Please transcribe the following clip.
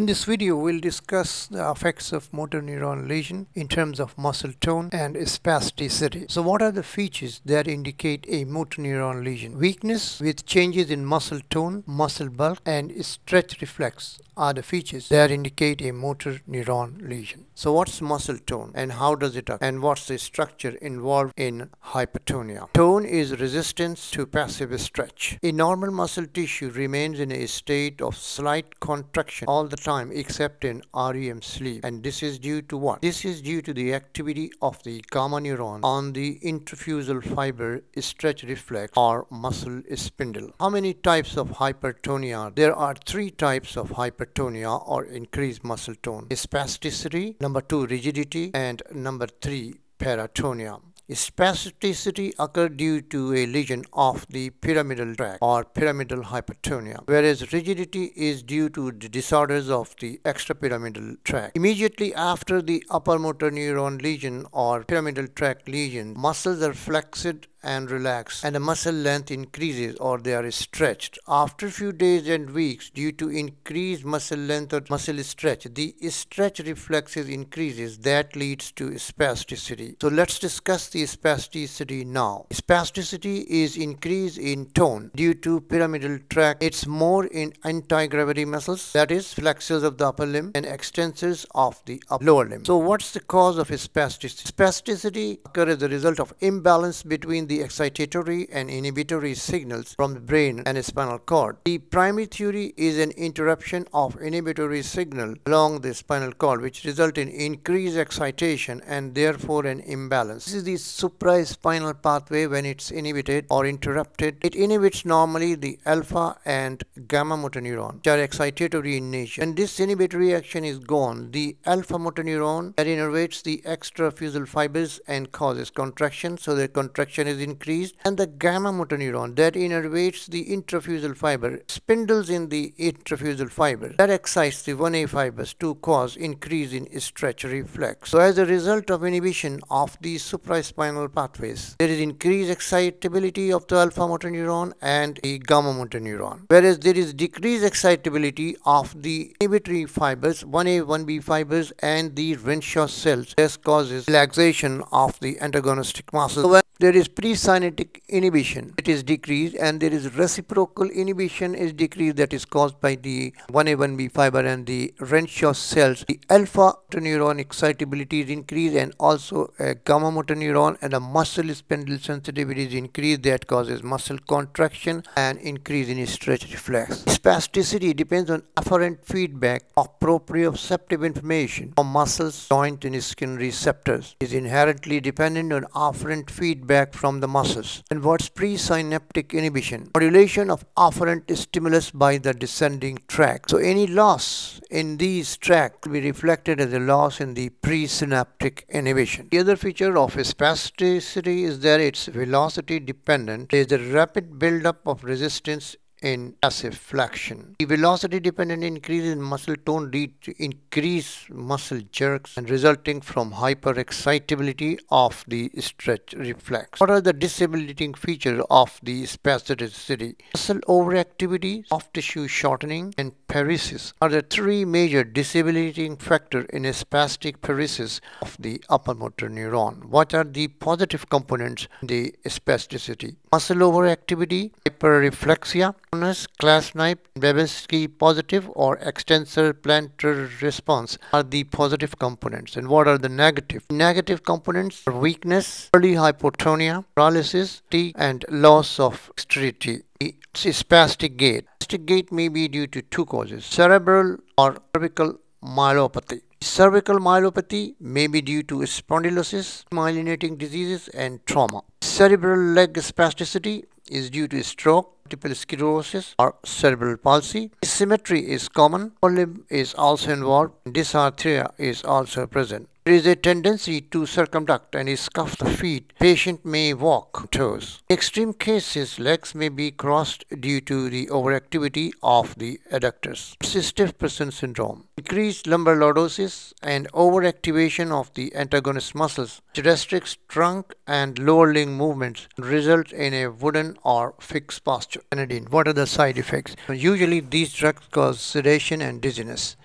In this video, we'll discuss the effects of motor neuron lesion in terms of muscle tone and spasticity. So what are the features that indicate a motor neuron lesion? Weakness with changes in muscle tone, muscle bulk, and stretch reflex are the features that indicate a motor neuron lesion. So what's muscle tone and how does it occur? And what's the structure involved in hypertonia? Tone is resistance to passive stretch. A normal muscle tissue remains in a state of slight contraction all the time, except in REM sleep, and this is due to what? This is due to the activity of the gamma neuron on the intrafusal fiber stretch reflex or muscle spindle. How many types of hypertonia? There are three types of hypertonia or increased muscle tone: spasticity, number two rigidity, and number three parathonia. Spasticity occurs due to a lesion of the pyramidal tract or pyramidal hypertonia, whereas rigidity is due to the disorders of the extra pyramidal tract. Immediately after the upper motor neuron lesion or pyramidal tract lesion, muscles are flexed and relax, and the muscle length increases or they are stretched. After few days and weeks, due to increased muscle length or muscle stretch, the stretch reflexes increases that leads to spasticity. So let's discuss the spasticity now. Spasticity is increase in tone due to pyramidal tract. It's more in anti gravity muscles, that is flexors of the upper limb and extensors of the lower limb. So what's the cause of spasticity? Spasticity occurs as a result of imbalance between the excitatory and inhibitory signals from the brain and spinal cord. The primary theory is an interruption of inhibitory signal along the spinal cord, which result in increased excitation and therefore an imbalance. This is the supraspinal pathway. When it's inhibited or interrupted, it inhibits normally the alpha and gamma motor neuron, which are excitatory in nature. When this inhibitory action is gone, the alpha motor neuron that innervates the extrafusal fibers and causes contraction, so the contraction is increased, and the gamma motor neuron that innervates the intrafusal fiber, spindles in the intrafusal fiber, that excites the 1A fibers to cause increase in stretch reflex. So as a result of inhibition of the supraspinal pathways, there is increased excitability of the alpha motor neuron and the gamma motor neuron, whereas there is decreased excitability of the inhibitory fibers, 1A, 1B fibers, and the Renshaw cells. This causes relaxation of the antagonistic muscles. So when there is presynaptic inhibition, it is decreased, and there is reciprocal inhibition is decreased, that is caused by the 1A, 1B fiber and the Renshaw cells. The alpha motor neuron excitability is increased, and also a gamma motor neuron and a muscle spindle sensitivity is increased, that causes muscle contraction and increase in stretch reflex. Spasticity depends on afferent feedback of proprioceptive information from muscles, joint, and skin receptors. It is inherently dependent on afferent feedback from the muscles. And what's presynaptic inhibition? Modulation of afferent stimulus by the descending tract. So any loss in these tracts will be reflected as a loss in the presynaptic inhibition. The other feature of spasticity is that it's velocity dependent. There is a rapid buildup of resistance in passive flexion. The velocity dependent increase in muscle tone leads to increased muscle jerks and resulting from hyperexcitability of the stretch reflex. What are the debilitating features of the spasticity? Muscle overactivity, soft tissue shortening, and paresis are the three major debilitating factors in a spastic paresis of the upper motor neuron. What are the positive components in the spasticity? Muscle overactivity, hyperreflexia, clasp knife, Babinski positive or extensor plantar response are the positive components. And what are the negative? Negative components are weakness, early hypotonia, paralysis, fatigue, and loss of dexterity. It's spastic gait. Spastic gait may be due to two causes: cerebral or cervical myelopathy. Cervical myelopathy may be due to spondylosis, myelinating diseases, and trauma. Cerebral leg spasticity is due to stroke, multiple sclerosis, or cerebral palsy. Asymmetry is common. Limb is also involved. Dysarthria is also present. There is a tendency to circumduct and scuff the feet. Patient may walk on toes. In extreme cases, legs may be crossed due to the overactivity of the adductors. Stiff person syndrome. Increased lumbar lordosis and overactivation of the antagonist muscles, which restricts trunk and lower limb movements, result in a wooden or fixed posture. What are the side effects? Usually these drugs cause sedation and dizziness.